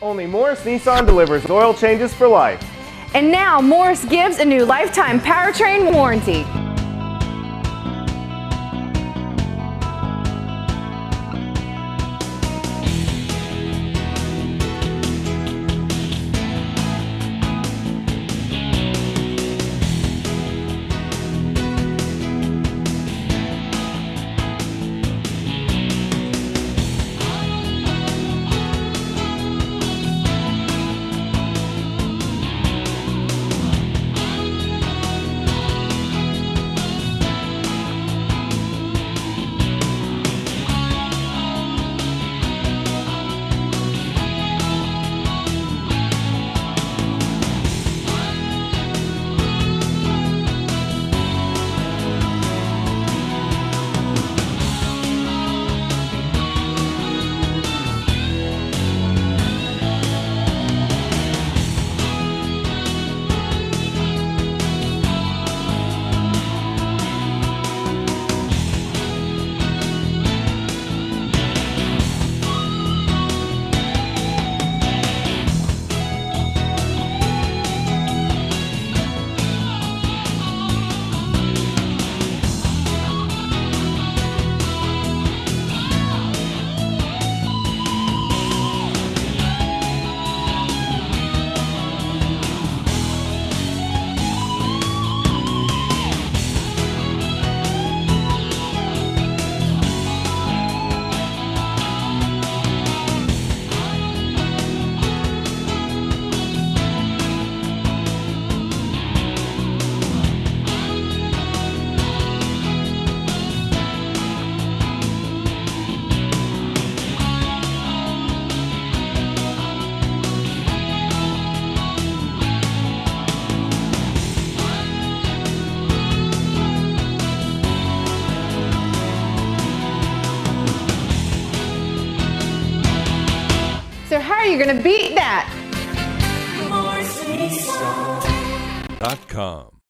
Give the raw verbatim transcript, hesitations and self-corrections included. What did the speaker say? Only Morris Nissan delivers oil changes for life. And now Morris gives a new lifetime powertrain warranty. So how are you going to beat that? Morris Nissan dot com